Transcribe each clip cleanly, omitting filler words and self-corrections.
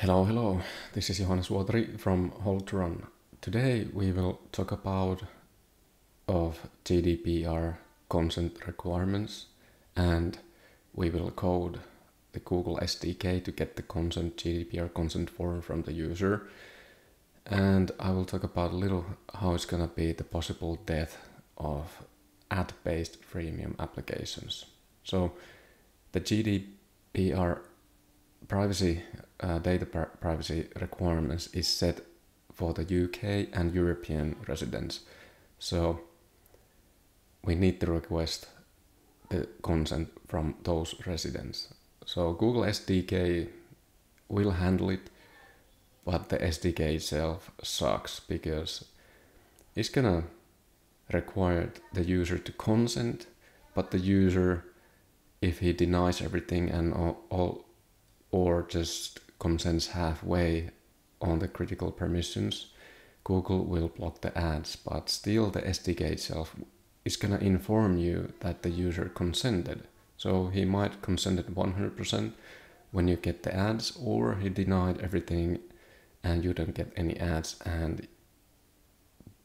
Hello, hello. This is Johannes Wodry from HoldToRun. Today we will talk about GDPR consent requirements, and we will code the Google SDK to get the consent GDPR consent form from the user. And I will talk about a little how it's gonna be the possible death of ad-based freemium applications. So the GDPR privacy data privacy requirements is set for the UK and European residents. So we need to request the consent from those residents. So Google SDK will handle it, but the SDK itself sucks because it's gonna require the user to consent, but the user, if he denies everything and all or just consents halfway on the critical permissions, Google will block the ads. But still the SDK itself is gonna inform you that the user consented. So he might consented 100% when you get the ads, or he denied everything and you don't get any ads and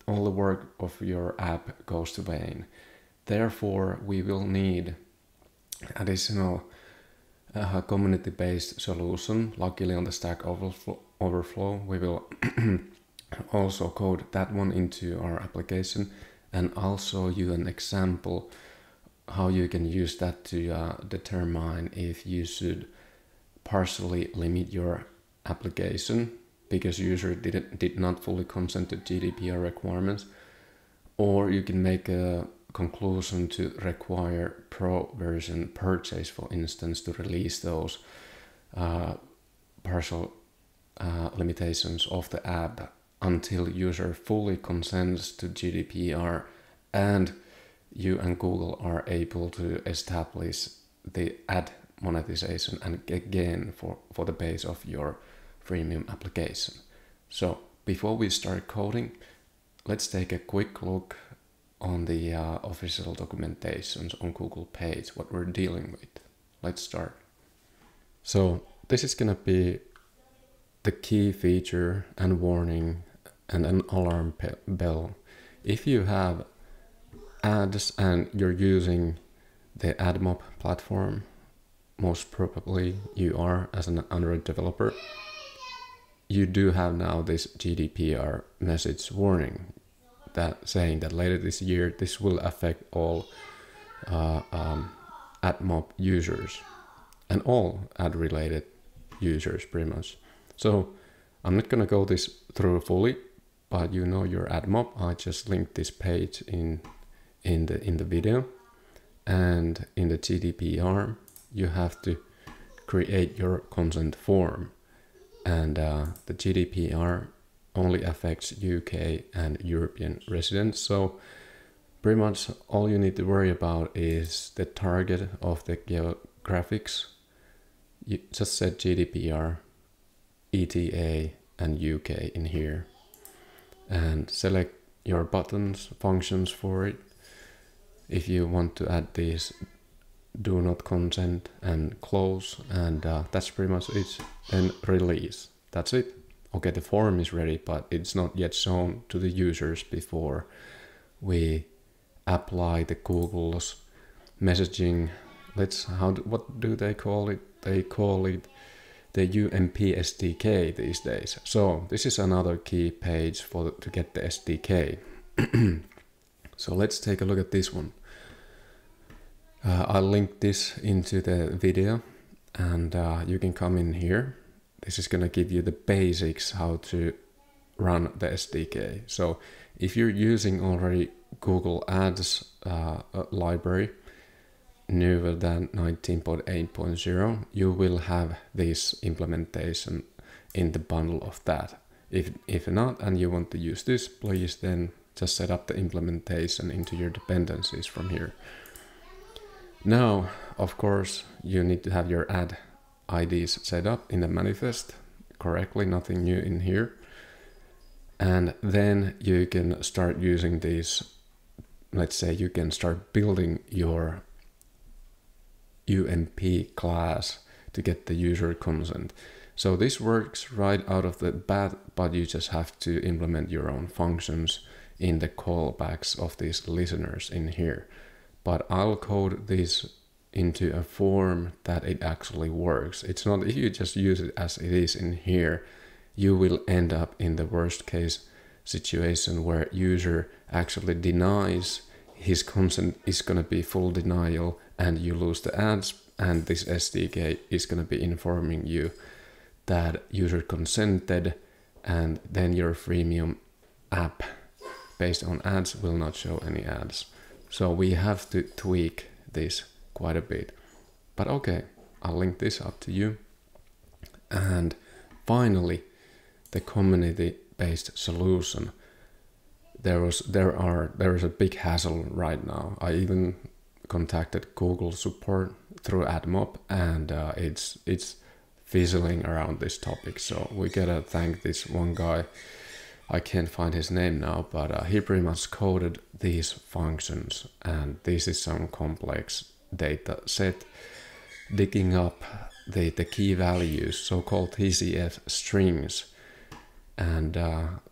all the work of your app goes to vain. Therefore, we will need additional community-based solution. Luckily on the Stack Overflow, we will also code that one into our application, and I'll show you an example how you can use that to determine if you should partially limit your application because user did not fully consent to GDPR requirements, or you can make a conclusion to require pro version purchase, for instance, to release those partial limitations of the app until user fully consents to GDPR and you and Google are able to establish the ad monetization and again for the base of your freemium application. So before we start coding, let's take a quick look on the official documentations on Google page, what we're dealing with. Let's start. So this is gonna be the key feature and warning and an alarm bell. If you have ads and you're using the AdMob platform, most probably you are as an Android developer, you do have now this GDPR message warning that saying that later this year, this will affect all AdMob users and all ad related users pretty much. So I'm not gonna go this through fully, but you know your AdMob. I just linked this page in the video, and in the GDPR, you have to create your consent form, and the GDPR only affects UK and European residents. So pretty much all you need to worry about is the target of the geographics. You just set GDPR, ETA and UK in here and select your buttons, functions for it. If you want to add these, do not consent and close, and that's pretty much it, and release. That's it. Okay, the form is ready, but it's not yet shown to the users before we apply the Google's messaging. What do they call it? They call it the UMP SDK these days. So this is another key page to get the SDK. So let's take a look at this one. I'll link this into the video, and you can come in here. This is gonna give you the basics how to run the SDK. So if you're using already Google Ads library newer than 19.8.0, you will have this implementation in the bundle of that. If not, and you want to use this, please then just set up the implementation into your dependencies from here. Now, of course, you need to have your ad IDs set up in the manifest correctly, nothing new in here. And then you can start using these. Let's say you can start building your UMP class to get the user consent. So this works right out of the bat, but you just have to implement your own functions in the callbacks of these listeners in here. But I'll code this into a form that it actually works. It's not, if you just use it as it is in here, you will end up in the worst case situation where user actually denies his consent is going to be full denial and you lose the ads, and this SDK is going to be informing you that user consented, and then your freemium app based on ads will not show any ads. So we have to tweak this quite a bit. But okay, I'll link this up to you. And finally, the community-based solution. There is a big hassle right now. I even contacted Google support through AdMob, and it's fizzling around this topic. So we gotta thank this one guy. I can't find his name now, but he pretty much coded these functions, and this is some complex data set, digging up the key values, so-called TCF strings, and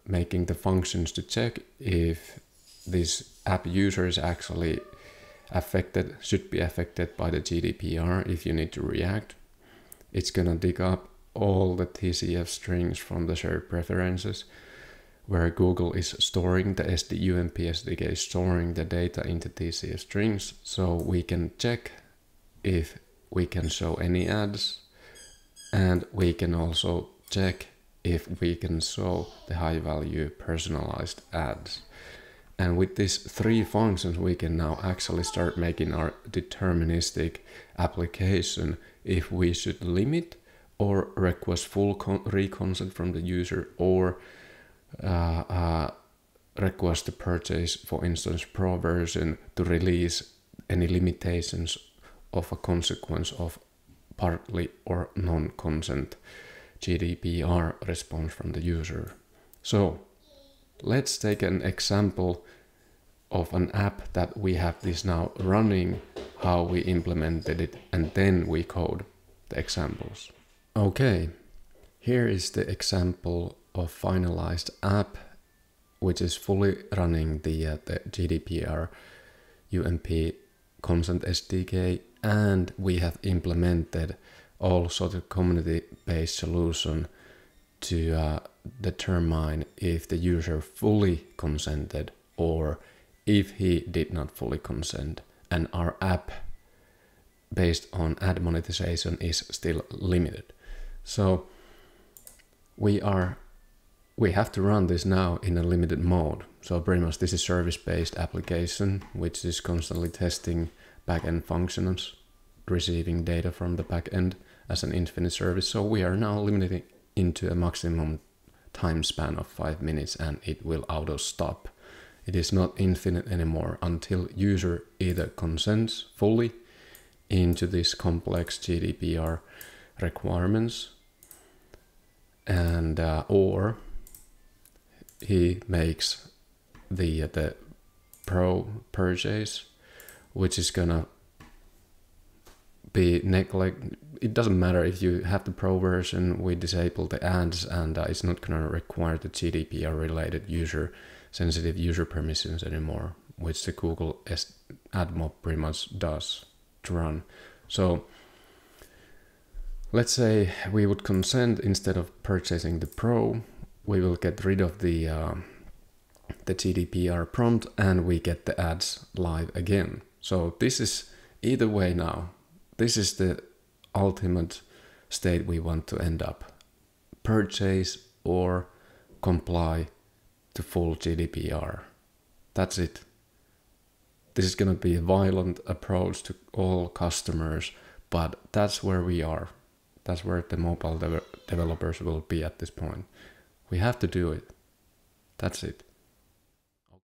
making the functions to check if this app user is actually affected, should be affected by the GDPR. If you need to react, it's gonna dig up all the TCF strings from the shared preferences, where Google is storing the UMP SDK, storing the data into TCF strings, so we can check if we can show any ads, and we can also check if we can show the high-value personalized ads. And with these three functions, we can now actually start making our deterministic application if we should limit or request full reconsent from the user, or request to purchase, for instance, pro version to release any limitations of a consequence of partly or non-consent GDPR response from the user. So let's take an example of an app that we have this now running, how we implemented it, and then we code the examples. Okay, here is the example of finalized app, which is fully running the GDPR UMP consent SDK, and we have implemented also the community-based solution to determine if the user fully consented or if he did not fully consent, and our app based on ad monetization is still limited. So we have to run this now in a limited mode. So pretty much this is service-based application, which is constantly testing backend functions, receiving data from the backend as an infinite service. So we are now limiting into a maximum time span of 5 minutes, and it will auto stop. It is not infinite anymore until user either consents fully into these complex GDPR requirements, and or he makes the pro purchase, which is gonna be neglect. It doesn't matter if you have the pro version, we disable the ads, and it's not gonna require the GDPR related user sensitive user permissions anymore, which the Google AdMob pretty much does to run. So let's say we would consent instead of purchasing the pro, we will get rid of the GDPR prompt, and we get the ads live again. So this is either way now. This is the ultimate state we want to end up. Purchase or comply to full GDPR. That's it. This is going to be a violent approach to all customers, but that's where we are. That's where the mobile developers will be at this point. We have to do it. That's it.